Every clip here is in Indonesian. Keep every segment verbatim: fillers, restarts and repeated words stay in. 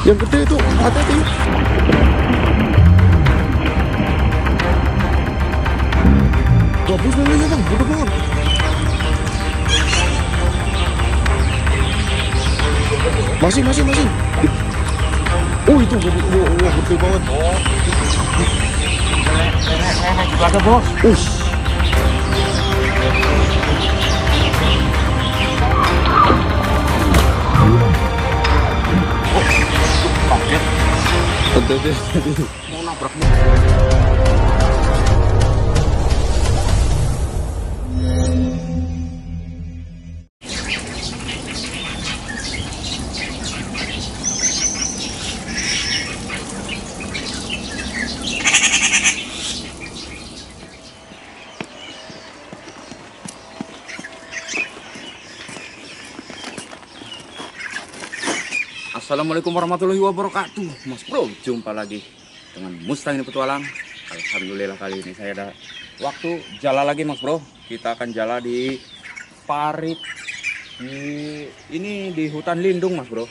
Yang gede itu, hati-hati. Gabus lelenya bang, gede banget. Masih, masih, masih. Oh itu gede, oh, oh, gede banget. Ada bos. Ush. Tentu itu mau nabrak nih. Assalamualaikum warahmatullahi wabarakatuh, Mas Bro. Jumpa lagi dengan Mustangin Petualang. Alhamdulillah kali ini saya ada waktu jalan lagi, Mas Bro. Kita akan jalan di parit di, ini di hutan lindung, Mas Bro.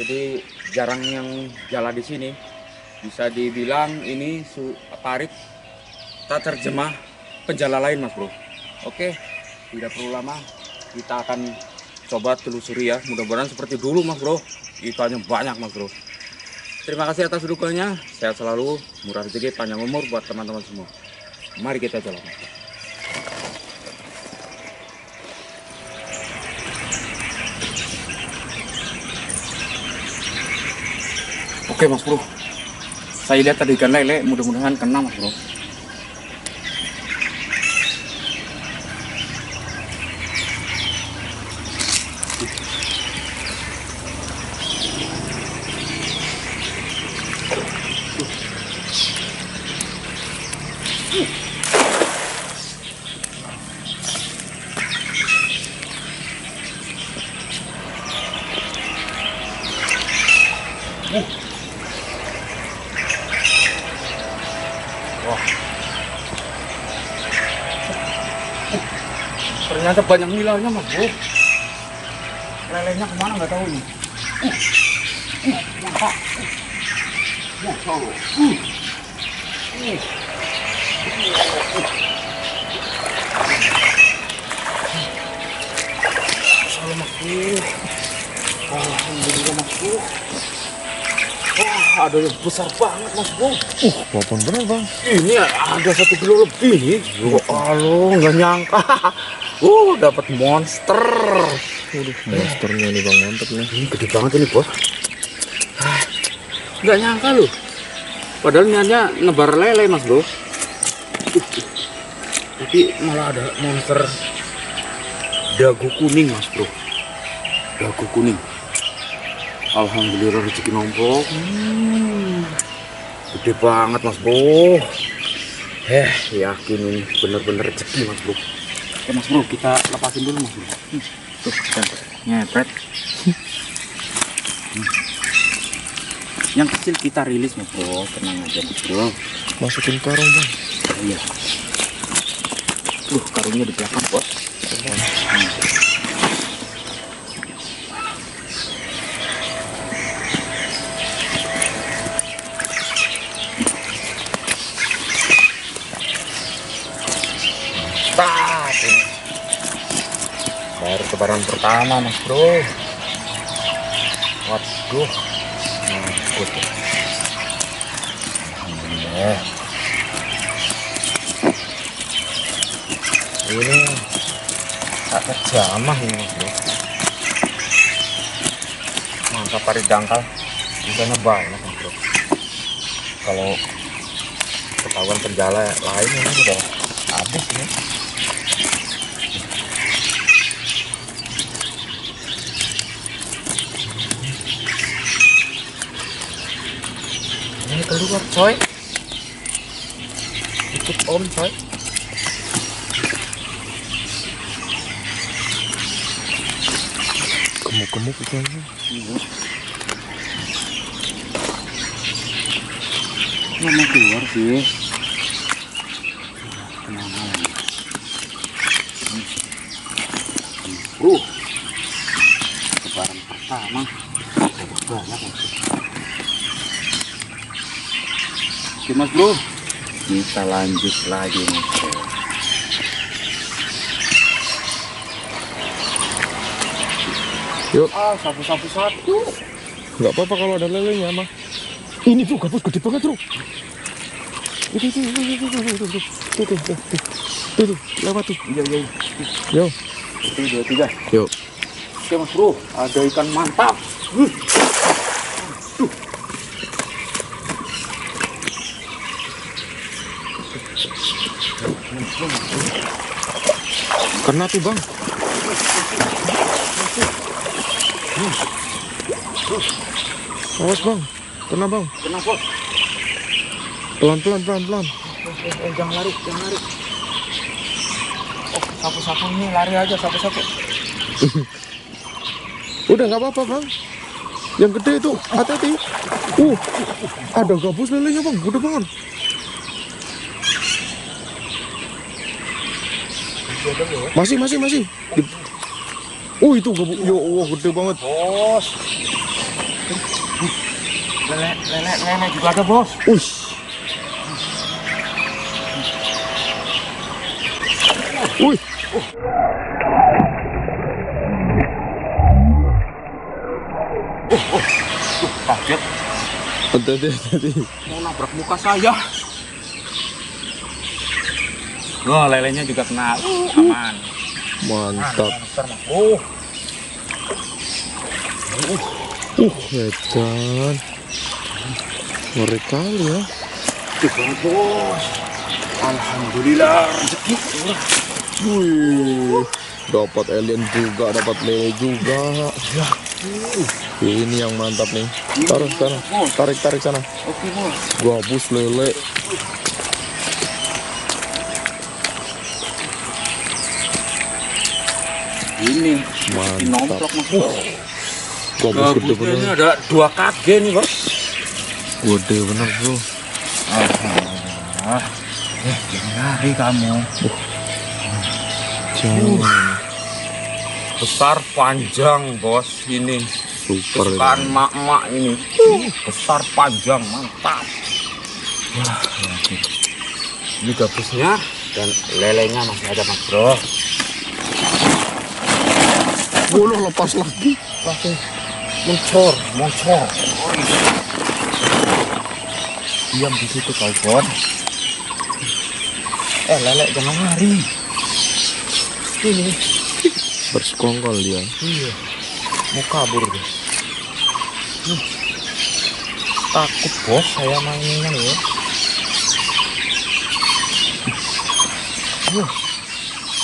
Jadi jarang yang jalan di sini. Bisa dibilang ini su, parit tak terjemah penjala lain, Mas Bro. Oke, tidak perlu lama. Kita akan coba telusuri ya. Mudah-mudahan seperti dulu, Mas Bro. Ikannya banyak, Mas Bro. Terima kasih atas dukungannya. Sehat selalu, murah rezeki, panjang umur buat teman-teman semua. Mari kita jalan. Oke, Mas Bro. Saya lihat tadi ikan lele, mudah-mudahan kena, Mas Bro. Wah. Ternyata banyak nilainya, Mas Bro. Lelenya kemana nggak tahu nih. Wah, ada yang besar banget, Mas Bro. Uh, babon bener, Bang. Ini ada satu kilo lebih. Wah, lo nggak nyangka. Uh, dapat monster. Waduh, monsternya nih, Bang, mantep nih. Ini gede banget ini, Bos. Nggak nyangka lo. Padahal niatnya nebar lele, Mas Bro. Tapi malah ada monster dagu kuning, Mas Bro. Dagu kuning. Alhamdulillah rezeki nombok. Hmm. Gede banget, Mas Bro. Eh, yakin ini bener-bener rezeki, Mas Bro. Oke, Mas Bro, kita lepasin dulu, Mas Bro. Hmm. Tuh, kita nyepret. Hmm. Yang kecil kita rilis, Mas Bro. Tenang aja, Mas Bro. Masukin karung, Bang. Iya. Tuh, karungnya di belakang, Bos. Hmm. Baru tebaran pertama, Mas Bro. Waduh, mangkut. Alhamdulillah. Ini tak terjamah ini, Mas Bro. Mantap, parit dangkal. Ikannya banyak, Mas Bro. Kalau ketahuan penjala lain ini sudah habis ya. Ini keluar, coy. Ikut om, coy. Gemuk-gemuk ikannya. Nggak mau keluar sih. Kenapa lagi? Uh, kebaran pertama. Banyak, banyak. Oke mas bro, kita lanjut lagi nih. Yuk. Ah, sapu-sapu satu. Nggak apa-apa kalau ada lelenya mah. Ini bro, gabus gede banget bro. Tuh tuh tuh tuh tuh tuh tuh tuh tuh tuh lewat tuh. Iya iya. Yo. Satu dua tiga. Yuk. Oke mas bro, ada ikan mantap. Huh. Tuh. Kena tuh bang. Awas bang, kena bang. Kena bos. Pelan pelan pelan pelan. Eh, eh, jangan lari, jangan lari. Oh, sapu-sapu ini lari aja sapu-sapu. Udah nggak apa-apa bang. Yang gede itu, hati-hati. Uh, ada gabus lelenya bang, gede banget. Masih, masih, masih. Oh itu gabus, yo, wah gede banget. Bos. Lele, lele, lele juga ada bos. Ush. Uy. Uh. Oh, oh. Tuh, kaget. Tadi, tadi. Mau nabrak muka saya. Wah, oh, lelenya juga kena. Uh, uh. Aman. Mantap. Oh. Uh, uh edan. Ngeri kali ya. Bos. Alhamdulillah rezeki. Wih. Dapat alien juga, dapat lele juga. Ini yang mantap nih. Taruh sana. Tarik, tarik sana. Oke, bos. Gabus lele. Ini nomplok mas bro. Gabus ini ada dua kg nih bos. Gede bener bro. Ah, eh, jangan lari kamu. Uh. Jangan. Uh. Besar panjang bos ini. Super. Kesukaan mak-mak ini. Uh. Besar panjang mantap. Wah, ini gabusnya dan lelenya masih ada mas bro. Boleh lepas lagi, pakai moncor, moncor. Diam di situ kawan. Eh lele jangan lari. Ini bersekongkol dia. Iya. Mau kabur deh. Nih. Takut bos saya mainnya ya. Iya.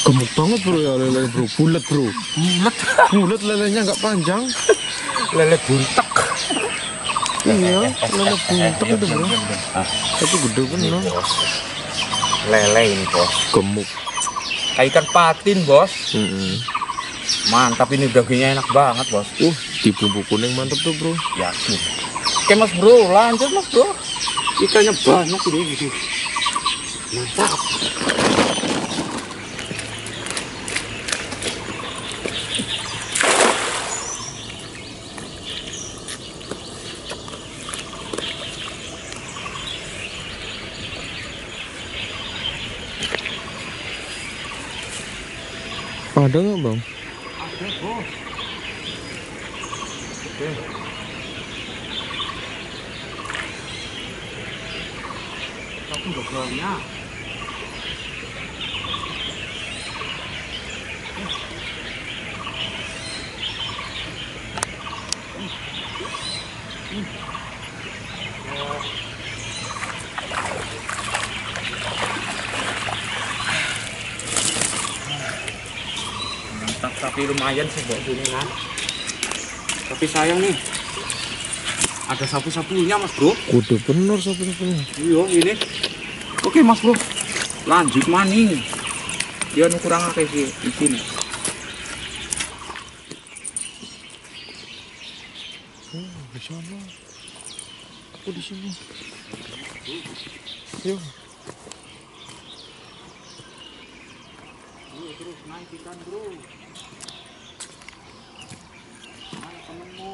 Gemuk banget bro ya lele bro, bulat bro. Bulat, bulat lelenya nggak panjang. Lele buntak. Iya, lele buntak itu bro. Tapi gede bener. Lele ini bos. Gemuk. Kayak ikan patin bos. Mm-hmm. Mantap ini dagingnya enak banget bos. Uh, di bumbu kuning mantap tuh bro. Yakin. Oke mas bro, lanjut mas bro. Ikannya banyak ini gitu. Mantap. Ada nggak bang? Ada bos. Oke. Satu doblenya. Tapi lumayan sih buat sini kan. Tapi sayang nih, ada sapu-sapunya mas bro. Udah bener sapu-sapunya. Iya ini. Oke mas bro, lanjut maning. Dia kurang apa sih di sini? Oh di sana. Aku di sini. Yo. Terus naik ikan bro. Temenmu.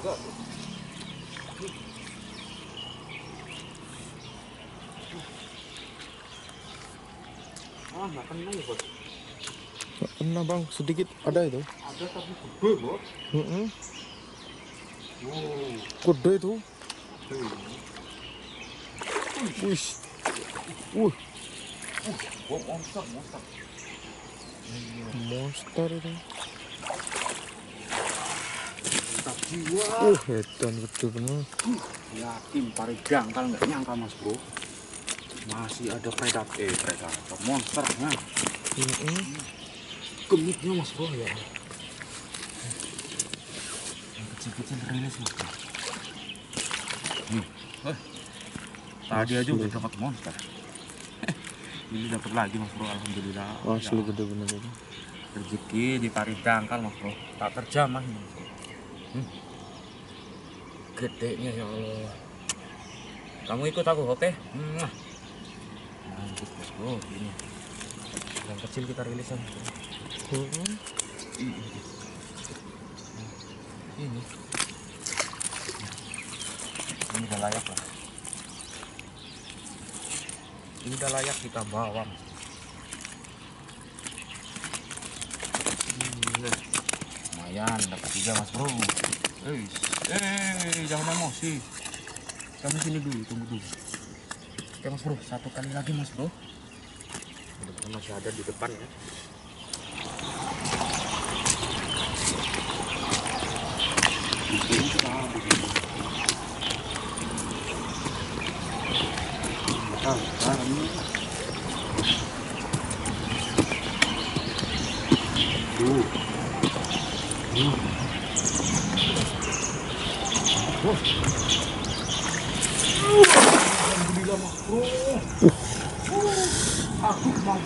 Ah, nggak kena ya, Bos. Nggak kena, Bang. Sedikit ada itu. Ada tapi gede, Bos. Heeh. Wow. Gede itu. Wih. Wih. Wah, monster, monster. Monster itu. Uh, hedan gede bener. Yakin paregang kan nggak nyangka, Mas Bro. Masih ada predator, eh predator monsternya. Heeh. Gemitnya, Mas Bro, ya. Yang kecil-kecil rilis, Mas Bro. Nih, eh. Tadi aja udah dapat monster. Ini dapat lagi, Mas Bro, alhamdulillah. Asli gede bener itu. Rezeki di paridang kan, Mas Bro. Tak terjamah ini. Hmm. Gedenya ya Allah. Kamu ikut aku, oke? Okay? Nah, Mas Bro, ini yang kecil kita rilisan. Hmm. Ini, ini udah layak lah. Ini udah layak kita bawa. Lumayan, dapat tiga, Mas Bro. Eh, eh, jangan emosi. Kamu sini dulu, tunggu dulu. Oke, Mas Bro, satu kali lagi, Mas Bro. Mudah-mudahan masih ada di depan ya. Nah, nah, ini. Tuh. Tuh. Tuh.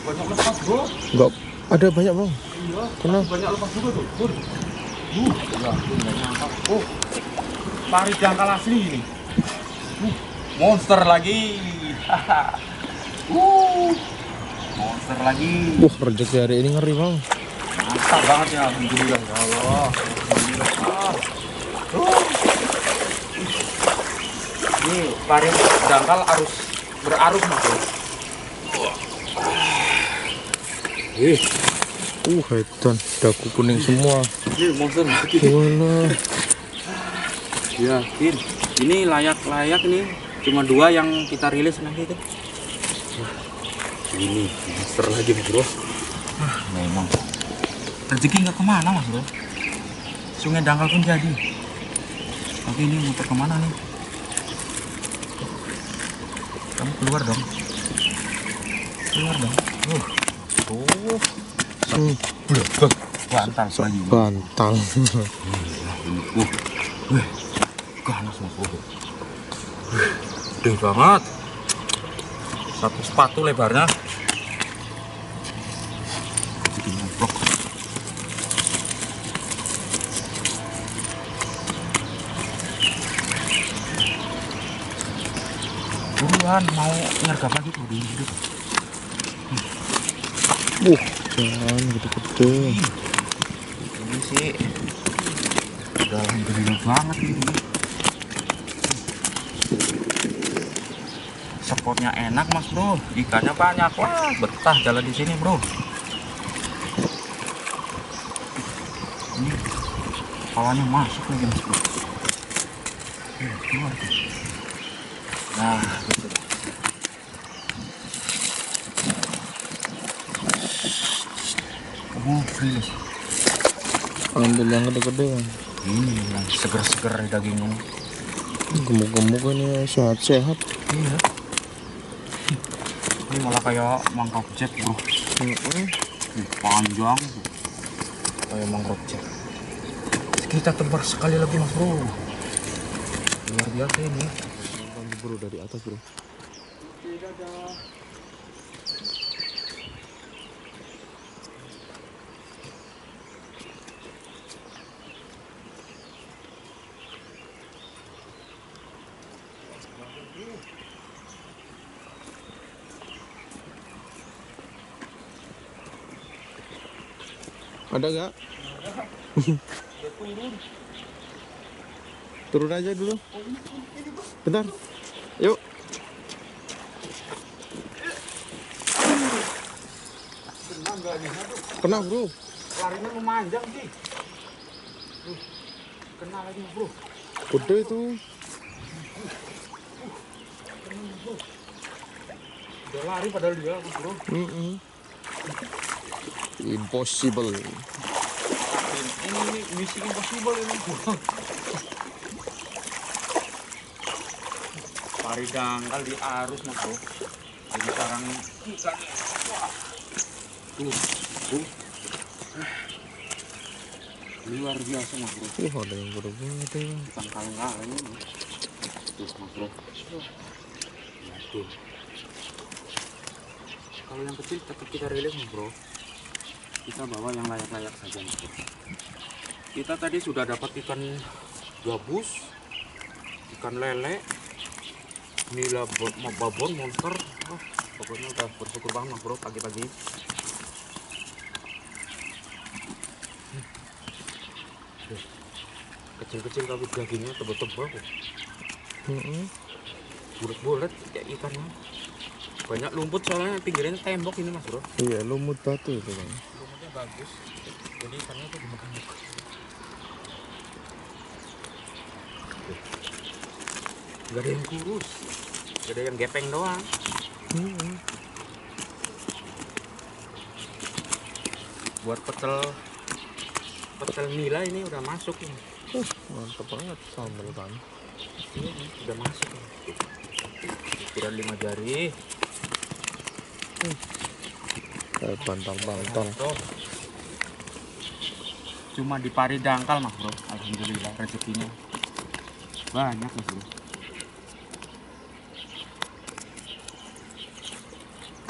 Banyak lepas, Bro. Enggak ada banyak, Bang. Iya, kena banyak lepas juga tuh, Bur. Uh, oh. Tarik jangkal asli ini. Uh, monster lagi. uh, monster lagi. Wah, uh, rezeki hari ini ngeri, Bang. Mantap banget ya, alhamdulillah. Ya Allah. Ini tarik jangkal arus berarus, Mas, Bro. Eh, uh, hedan, dagu kuning semua. Ini monster lagi. Walah. Yakin. Ini layak-layak nih. Cuma dua yang kita rilis nanti itu. Ini monster lagi, Bro. Ah, memang. Rezeki nggak kemana, Mas Bro. Sungai dangkal pun jadi. Tapi ini muter kemana nih? Kamu keluar dong. Keluar dong. Uh. Tuh, tuh, tuh, bantal lagi, bantal. Wih, wih, ganas, Mas Bro. Gede banget. Satu sepatu lebarnya. Bikin ngobrol. Buruan mau nyergap lagi tuh di hidup. Uh, jangan gede-gede. Ini sih udah alhamdulillah banget ini. Spotnya enak, Mas Bro. Ikannya banyak. Wah, betah jalan di sini, Bro. Ini awalnya masuk lagi, Mas Bro. Nah, gitu. Oh, please. Alhamdulillah gede-gede. Hmm, seger-seger dagingnya. Gemuk-gemuk ini, sehat-sehat. Iya. Ini malah kayak mangkok jet, Bro. Heeh. Panjang. Kayak mangkok jet. Kita tebar sekali lagi, Mas Bro. Luar biasa ini. Bang, Bro, dari atas, Bro. Dadah. Ada gak? Ada. Turun aja dulu. Bentar. Yuk. Kena, bro. Larinya memanjang sih. Kena lagi, bro. Gede itu. Udah lari padahal dia, bro. Mm -mm. Impossible. Ini, ini misi impossible ini, bro. Pari dangkal di arus, mas, bro. Lagi sarang ikan. Tuh, tuh. Luar biasa, mas, bro. Tuh, ada yang berubah, tuh. Ikan kaleng-kaleng ini. Tuh, mas, bro. Tuh. Kalau yang kecil tetap kita rilis, mas, bro. Kita bawa yang layak-layak saja, mas, bro. Kita tadi sudah dapat ikan gabus, ikan lele, nila babon, monster. Oh, pokoknya udah bersyukur banget, bro, pagi-pagi. Kecil-kecil kabut dagingnya tebal-tebal, bulat-bulat kayak ikannya. Banyak lumut soalnya pinggirnya tembok ini, mas, bro. Iya, lumut batu itu, bang. Lumutnya bagus, jadi ikannya tuh dimakan-makan. Gak ada yang kurus, gak ada yang gepeng doang. Mm-hmm. Buat pecel, pecel nila ini udah masuk ini. Uh, mantep banget sambal, bang. Ini udah masuk ini. Ukuran lima jari. Bantal-bantal. Cuma di pari dangkal, mas, bro. Alhamdulillah rezekinya banyak, mas, bro.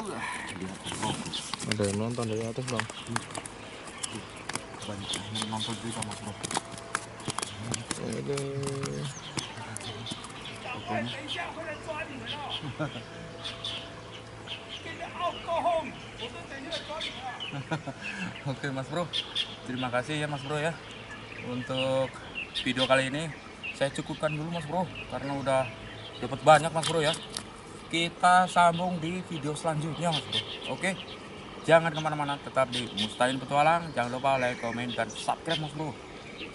Wah, dia fokus. Ada yang nonton dari atas, bang. Banyak yang nonton juga, mas, bro. Ada. Oke, mas, bro, terima kasih ya, mas, bro, ya. Untuk video kali ini saya cukupkan dulu, mas, bro, karena udah dapat banyak, mas, bro, ya. Kita sambung di video selanjutnya, mas, bro. Oke, jangan kemana-mana, tetap di Mustangin Petualang. Jangan lupa like, komen, dan subscribe, mas, bro.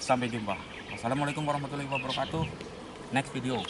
Sampai jumpa. Assalamualaikum warahmatullahi wabarakatuh. Next video.